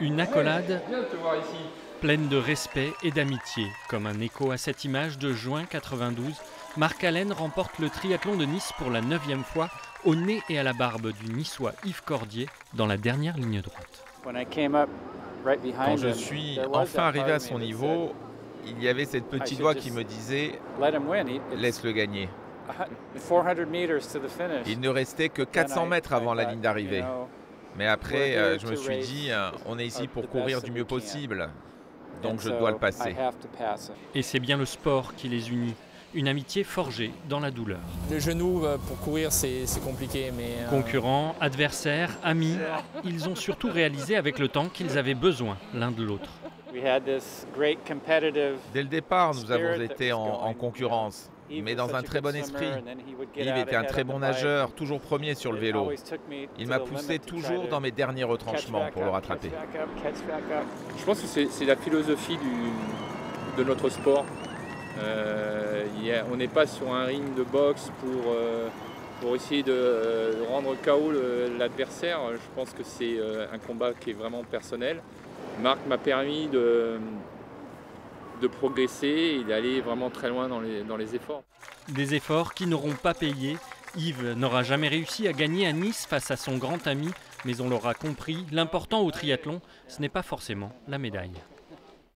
Une accolade pleine de respect et d'amitié. Comme un écho à cette image de juin 92, Mark Allen remporte le triathlon de Nice pour la 9e fois, au nez et à la barbe du Niçois Yves Cordier, dans la dernière ligne droite. Quand je suis enfin arrivé à son niveau, il y avait cette petite voix qui me disait « Laisse-le gagner ». Il ne restait que 400 mètres avant la ligne d'arrivée. Mais après, je me suis dit, on est ici pour courir du mieux possible, donc je dois le passer. Et c'est bien le sport qui les unit, une amitié forgée dans la douleur. Le genou pour courir, c'est compliqué, mais... Concurrents, adversaires, amis, ils ont surtout réalisé avec le temps qu'ils avaient besoin l'un de l'autre. Dès le départ, nous avons été en concurrence, mais dans un très bon esprit. Yves était un très bon nageur, toujours premier sur le vélo. Il m'a poussé toujours dans mes derniers retranchements pour le rattraper. Je pense que c'est la philosophie de notre sport. On n'est pas sur un ring de boxe pour essayer de rendre KO l'adversaire. Je pense que c'est un combat qui est vraiment personnel. Marc m'a permis de progresser et d'aller vraiment très loin dans les efforts. Des efforts qui n'auront pas payé. Yves n'aura jamais réussi à gagner à Nice face à son grand ami, mais on l'aura compris, l'important au triathlon, ce n'est pas forcément la médaille.